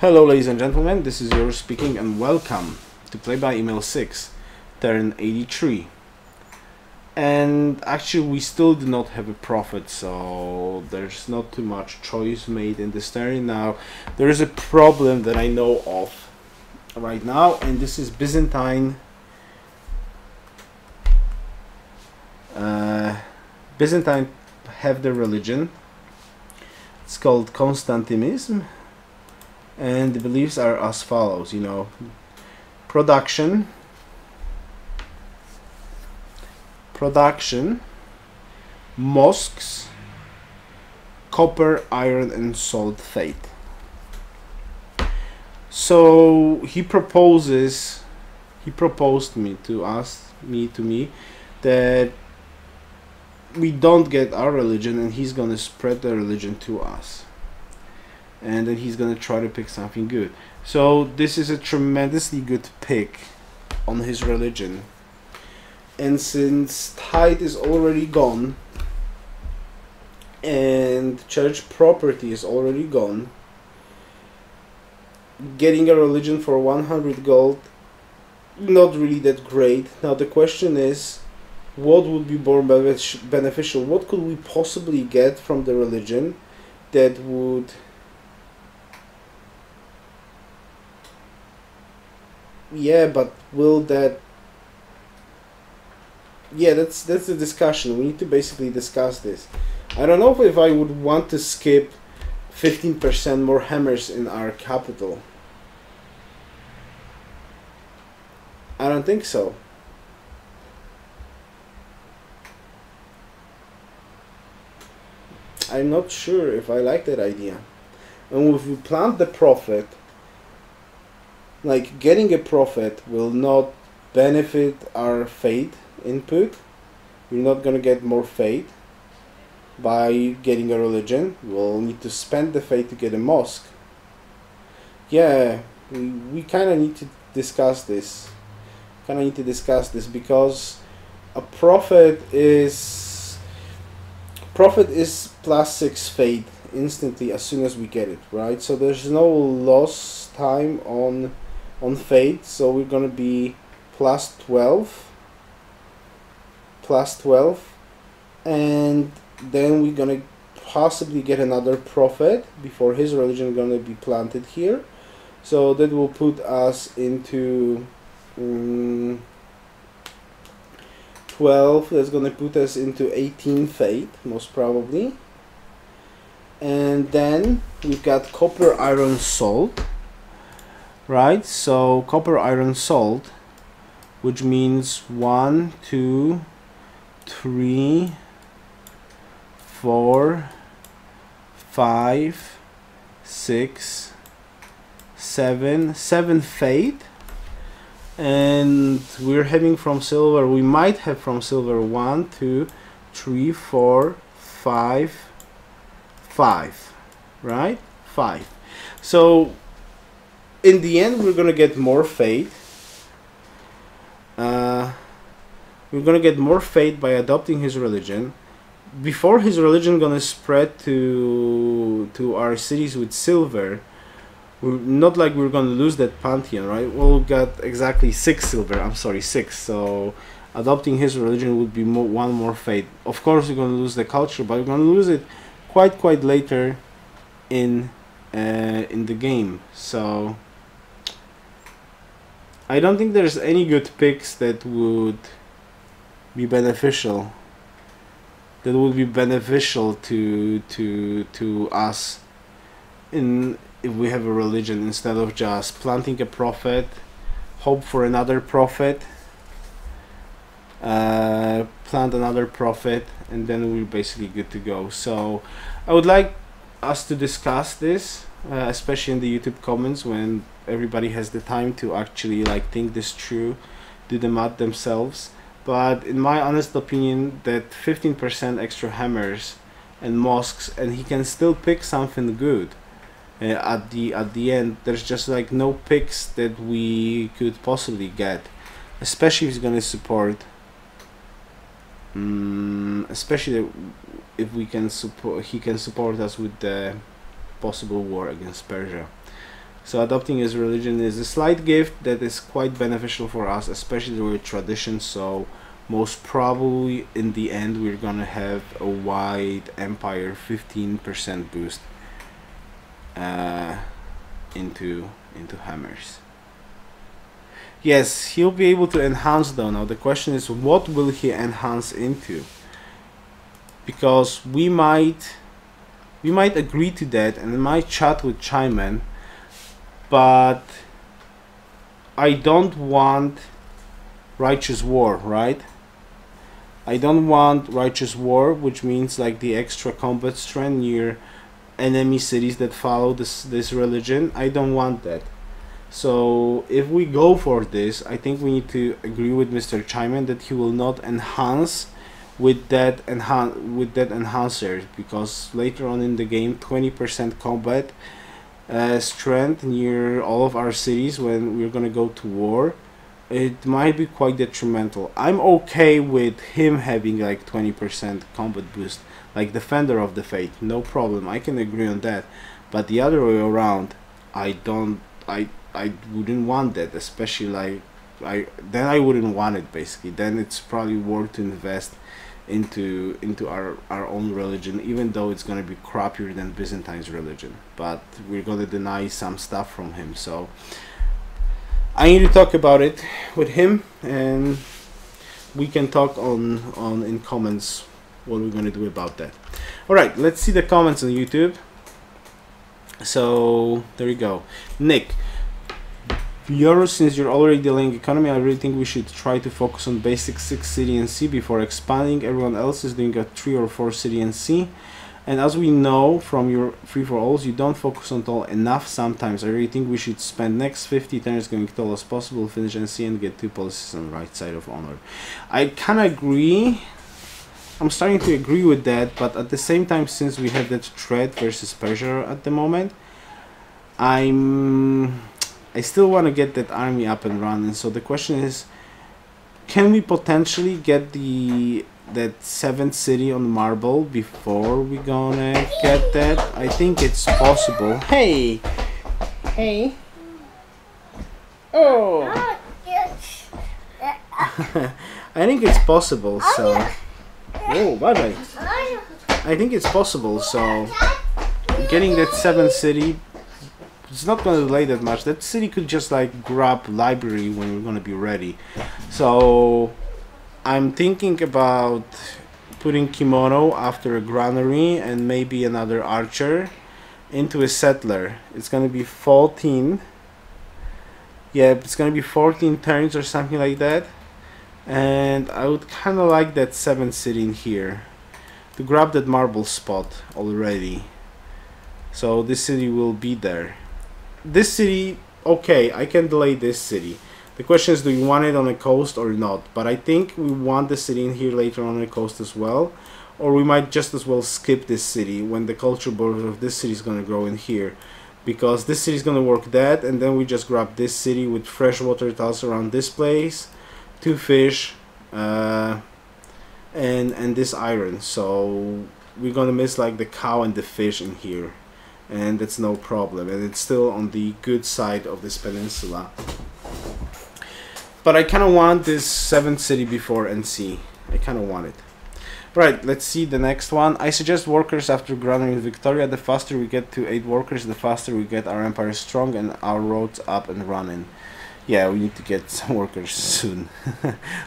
Hello ladies and gentlemen, this is Yoruus speaking and welcome to Play by Email 6, Terran 83. And actually we still do not have a prophet, so there's not too much choice made in this terrain now. There is a problem that I know of right now, and this is Byzantine have their religion. It's called Constantinism. And the beliefs are as follows, you know, production, mosques, copper, iron and salt faith. So he proposed to me that we don't get our religion, and he's gonna spread the religion to us. And then he's gonna try to pick something good. So this is a tremendously good pick on his religion. And since tithe is already gone and church property is already gone, getting a religion for 100 gold, not really that great. Now the question is, what would be more beneficial? What could we possibly get from the religion that would... Yeah, but will that... Yeah, that's the discussion. We need to basically discuss this. I don't know if I would want to skip 15% more hammers in our capital. I don't think so. I'm not sure if I like that idea. And if we plant the prophet... Like, getting a prophet will not benefit our fate input. We're not gonna get more fate by getting a religion. We'll need to spend the fate to get a mosque. Yeah, we kind of need to discuss this. Because a prophet is... plus 6 fate instantly as soon as we get it, right? So there's no lost time on fate, so we're gonna be plus 12, and then we're gonna possibly get another prophet before his religion gonna be planted here, so that will put us into 12. That's gonna put us into 18 fate most probably, and then we've got copper, iron, salt. Right, so copper, iron, salt, which means 1, 2, 3, 4, 5, 6, 7 fate, and we're having from silver, we might have from silver 1, 2, 3, 4, 5, 5, right? 5. So in the end, we're gonna get more fate. We're gonna get more fate by adopting his religion. Before his religion gonna spread to our cities with silver, we're not like we're gonna lose that pantheon, right? Well, we've got exactly 6 silver. I'm sorry, 6. So adopting his religion would be one more fate. Of course, we're gonna lose the culture, but we're gonna lose it quite later in the game. So I don't think there's any good picks that would be beneficial. That would be beneficial to us, if we have a religion, instead of just planting a prophet, hope for another prophet, plant another prophet, and then we're basically good to go. So I would like us to discuss this, especially in the YouTube comments, when everybody has the time to actually like think this through, do the math themselves. But in my honest opinion, that 15% extra hammers and mosques, and he can still pick something good at the end. There's just like no picks that we could possibly get, especially if he's gonna support. Especially if we can support, he can support us with the possible war against Persia. So adopting his religion is a slight gift that is quite beneficial for us, especially with tradition. So most probably in the end we're gonna have a wide empire 15% boost into hammers. Yes, he'll be able to enhance though. Now the question is, what will he enhance into? Because we might agree to that and might chat with Chaiman, but I don't want righteous war, right? I don't want righteous war, which means like the extra combat strength near enemy cities that follow this religion. I don't want that. So if we go for this, I think we need to agree with Mr. Chaiman that he will not enhance with that enhancer, because later on in the game 20% combat strength near all of our cities when we're gonna go to war, it might be quite detrimental. I'm okay with him having like 20% combat boost, like Defender of the Faith, no problem, I can agree on that. But the other way around, I wouldn't want that, especially like I wouldn't want it basically. Then it's probably worth to invest into our own religion, even though it's gonna be crappier than Byzantine's religion. But we're gonna deny some stuff from him, so I need to talk about it with him, and we can talk on in comments what we're gonna do about that. All right, let's see the comments on YouTube. So there you go, Nick Yoruus, since you're already dealing economy, I really think we should try to focus on basic 6 city and C before expanding. Everyone else is doing a 3 or 4 city and C, and as we know from your free-for-alls, you don't focus on toll enough sometimes. I really think we should spend next 50 turns going toll as possible, finish NC and get 2 policies on the right side of honor. I can agree, I'm starting to agree with that, but at the same time, since we have that threat versus Persia at the moment, I still want to get that army up and running. So the question is, can we potentially get that 7th city on marble before we gonna get that? I think it's possible. Hey! Hey! Oh! I think it's possible, so... Oh, bye-bye. I think it's possible, so... Getting that 7th city... It's not going to delay that much. That city could just like grab library when we're going to be ready. So I'm thinking about putting Kimono after a granary and maybe another archer into a settler. It's going to be 14. Yeah, it's going to be 14 turns or something like that. And I would kind of like that 7th city in here to grab that marble spot already. So this city will be there. This city, okay, I can delay this city. The question is, do you want it on the coast or not? But I think we want the city in here later on the coast as well, or we might just as well skip this city when the culture border of this city is going to grow in here, because this city is going to work that, and then we just grab this city with freshwater tiles around this place, 2 fish, and this iron. So we're going to miss like the cow and the fish in here, and that's no problem, and it's still on the good side of this peninsula. But I kind of want this 7th city before NC. I kind of want it. Right, let's see the next one. I suggest workers after granary in Victoria. The faster we get to 8 workers, the faster we get our empire strong and our roads up and running. Yeah, we need to get some workers soon.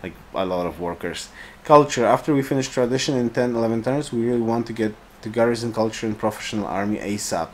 Like a lot of workers. Culture, after we finish tradition in 10-11 turns, we really want to get to garrison culture and professional army ASAP.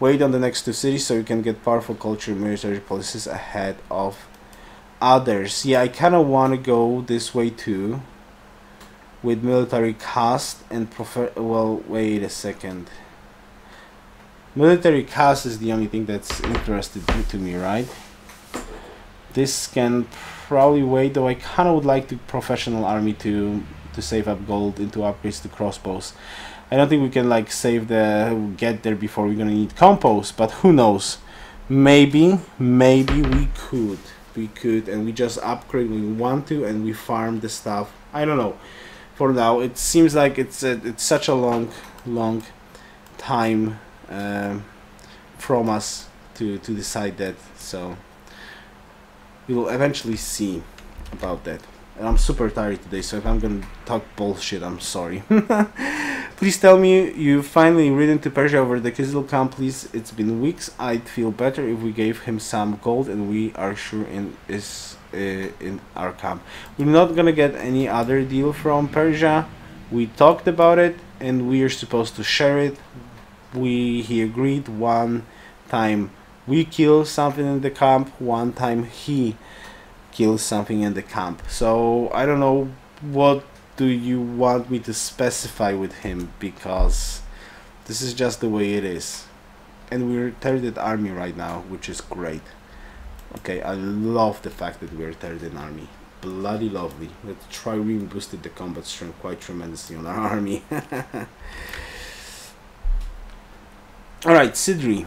Wait on the next 2 cities so you can get powerful culture and military policies ahead of others. Yeah, I kind of want to go this way too, with military caste and well, wait a second. Military caste is the only thing that's interesting to me, right? This can probably wait, though I kind of would like to professional army to save up gold into upgrades to crossbows. I don't think we can like get there before we're gonna need compost, but who knows? Maybe we could, and we just upgrade when we want to, and we farm the stuff. I don't know. For now, it seems like it's such a long time from us to decide that, so we will eventually see about that. And I'm super tired today, so if I'm gonna talk bullshit, I'm sorry. Please tell me you've finally ridden to Persia over the Kızıl camp, please. It's been weeks. I'd feel better if we gave him some gold, and we are sure in our camp. We're not gonna get any other deal from Persia. We talked about it, and we are supposed to share it. He agreed. One time we kill something in the camp, one time he kills something in the camp. So I don't know, what do you want me to specify with him, because this is just the way it is. And we're 3rd in army right now, which is great. Okay, I love the fact that we're 3rd in army. Bloody lovely. The trireme boosted the combat strength quite tremendously on our army. Alright, Sidri.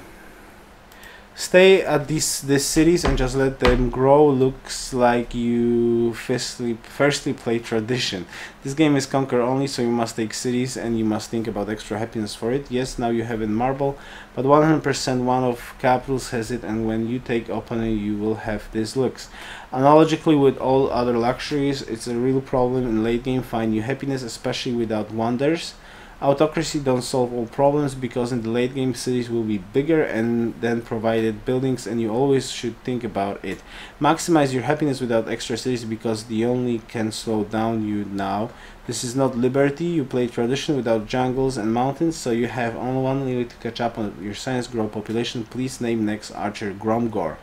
Stay at these cities and just let them grow. Looks like you firstly play tradition. This game is conquer only, so you must take cities and you must think about extra happiness for it. Yes, now you have in marble, but 100% one of capitals has it, and when you take opponent you will have these looks. Analogically with all other luxuries, it's a real problem in late game. Find new happiness, especially without wonders. Autocracy don't solve all problems, because in the late game cities will be bigger and then provided buildings, and you always should think about it. Maximize your happiness without extra cities, because the only can slow down you now. This is not liberty. You play tradition without jungles and mountains, so you have only one way to catch up on your science. Grow population. Please name next archer Gromgor.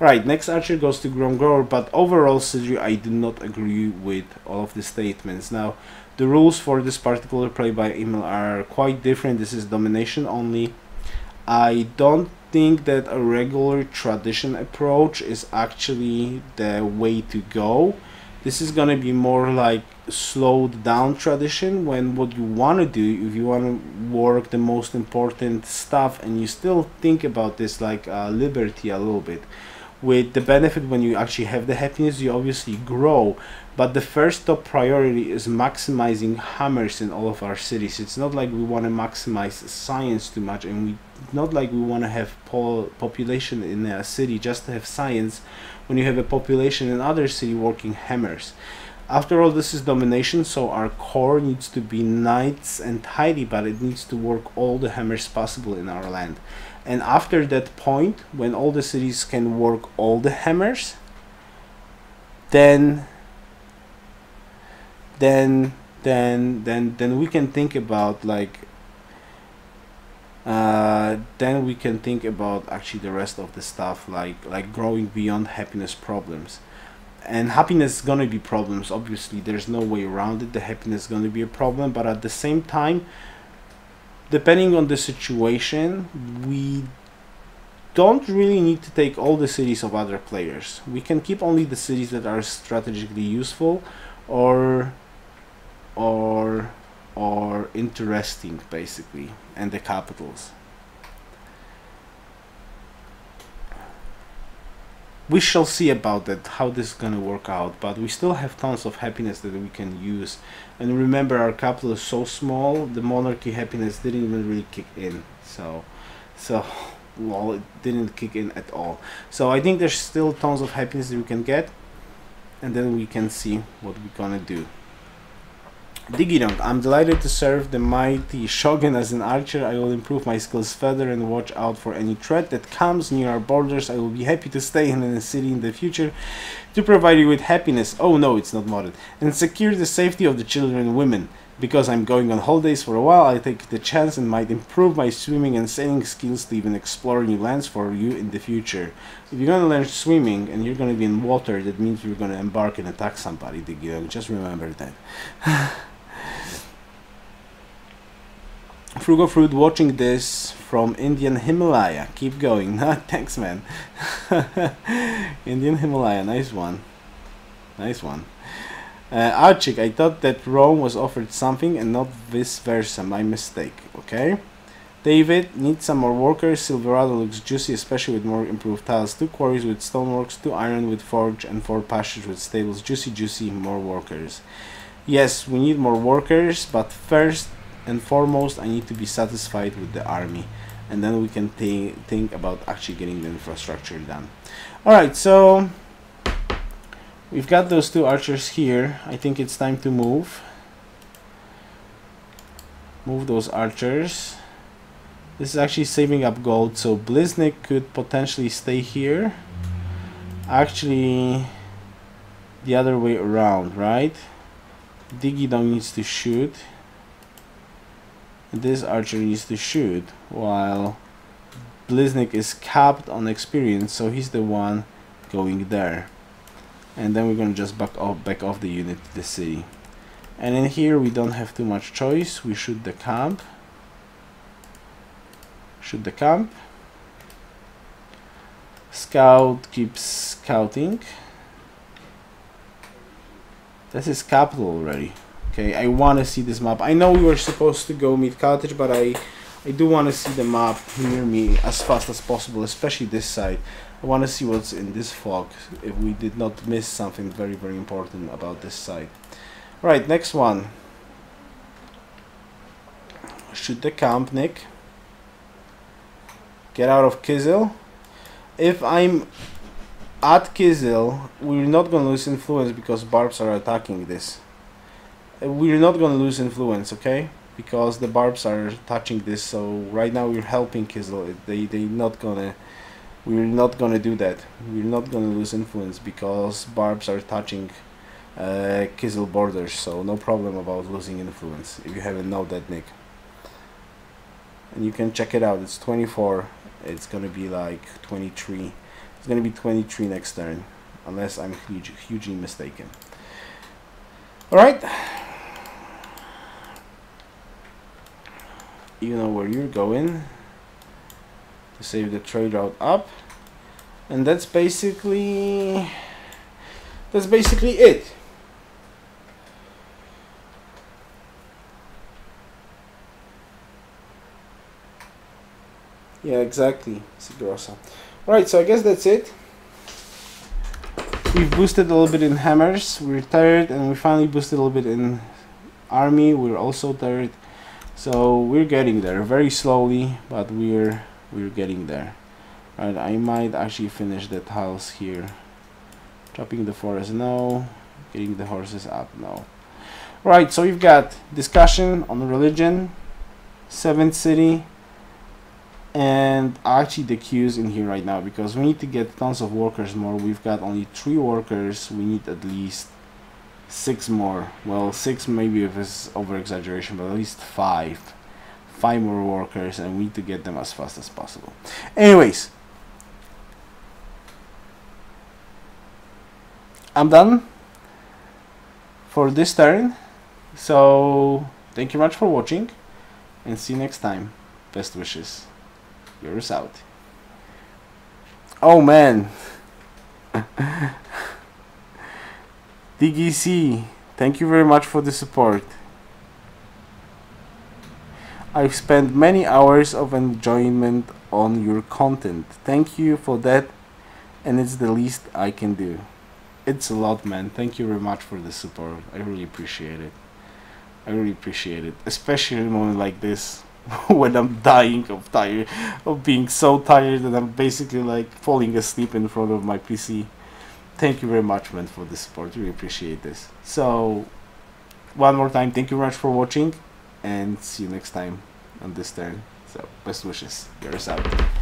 Alright, next archer goes to Gromgor, but overall Sidru, I do not agree with all of the statements. Now, the rules for this particular play by email are quite different. This is domination only. I don't think that a regular tradition approach is actually the way to go. This is gonna be more like slowed down tradition, when what you wanna do, if you wanna work the most important stuff and you still think about this like liberty a little bit. With the benefit, when you actually have the happiness, you obviously grow, but the first top priority is maximizing hammers in all of our cities. It's not like we want to maximize science too much, and we not like we want to have population in a city just to have science, when you have a population in other city working hammers. After all, this is domination, so our core needs to be nice and tidy, but it needs to work all the hammers possible in our land. And after that point, when all the cities can work all the hammers, then we can think about like then we can think about actually the rest of the stuff, like growing beyond happiness problems. And happiness is gonna be problems, obviously. There's no way around it. The happiness is gonna be a problem, but at the same time, depending on the situation, we don't really need to take all the cities of other players. We can keep only the cities that are strategically useful or interesting, basically, and the capitals. We shall see about that, how this is gonna work out, but we still have tons of happiness that we can use. And remember, our capital is so small, the monarchy happiness didn't even really kick in. So well, it didn't kick in at all. So I think there's still tons of happiness that we can get, and then we can see what we're gonna do. Digidong, I'm delighted to serve the mighty Shogun as an archer. I will improve my skills further and watch out for any threat that comes near our borders. I will be happy to stay in the city in the future to provide you with happiness. Oh no, it's not modded. And secure the safety of the children and women. Because I'm going on holidays for a while, I take the chance and might improve my swimming and sailing skills to even explore new lands for you in the future. If you're gonna learn swimming and you're gonna be in water, that means you're gonna embark and attack somebody, Digidong. Just remember that. Frugal Fruit watching this from Indian Himalaya. Keep going. Thanks, man. Indian Himalaya, nice one. Nice one. Archic, I thought that Rome was offered something and not vice versa. My mistake. Okay. David, need some more workers. Silverado looks juicy, especially with more improved tiles. 2 quarries with stoneworks, 2 iron with forge, and 4 pastures with stables. Juicy, juicy, more workers. Yes, we need more workers, but first and foremost, I need to be satisfied with the army. and then we can think about actually getting the infrastructure done. Alright, so we've got those two archers here. I think it's time to move. Move those archers. This is actually saving up gold, so Bliznik could potentially stay here. Actually, the other way around, right? Digidong needs to shoot. This archer needs to shoot, while Bliznik is capped on experience, so he's the one going there. And then we're gonna just back off the unit to the city. And in here we don't have too much choice. We shoot the camp. Shoot the camp. Scout keeps scouting. This is capital already. Okay, I want to see this map. I know we were supposed to go meet Carthage, but I do want to see the map near me as fast as possible, especially this side. I want to see what's in this fog, if we did not miss something very, very important about this side. Right, next one. Shoot the camp, Nick. Get out of Kızıl. If I'm at Kızıl, we're not going to lose influence because Barbs are attacking this. We're not going to lose influence, okay? Because the Barbs are touching this, so right now we're helping Kızıl. We're not going to do that. We're not going to lose influence because Barbs are touching Kızıl borders, so no problem about losing influence, if you haven't known that, Nick. And you can check it out, it's 24, it's gonna be like 23, it's gonna be 23 next turn, unless I'm hugely mistaken. Alright, you know where you're going, to save the trade route up, and that's basically it. Yeah, exactly, Sigrosa. Alright, so I guess that's it. We've boosted a little bit in hammers, we're tired, and we finally boosted a little bit in army, we're also tired. So we're getting there, very slowly, but we're getting there. Right, I might actually finish the tiles here. Chopping the forest, no. Getting the horses up, no. Right, so we've got discussion on religion, 7th city, and actually the queues in here right now, because we need to get tons of workers more. We've got only 3 workers, we need at least 6 more. Well, 6 maybe if it's over exaggeration, but at least 5 more workers, and we need to get them as fast as possible. Anyways, I'm done for this turn, so thank you much for watching and see you next time. Best wishes. Yours out. Oh man. DGC, thank you very much for the support. I've spent many hours of enjoyment on your content. Thank you for that, and it's the least I can do. It's a lot, man. Thank you very much for the support. I really appreciate it. I really appreciate it, especially in a moment like this. When I'm dying of tired, of being so tired that I'm basically like falling asleep in front of my PC. Thank you very much, man, for the support. Really appreciate this. So, one more time, thank you very much for watching, and see you next time on this turn. So, best wishes. Yours out.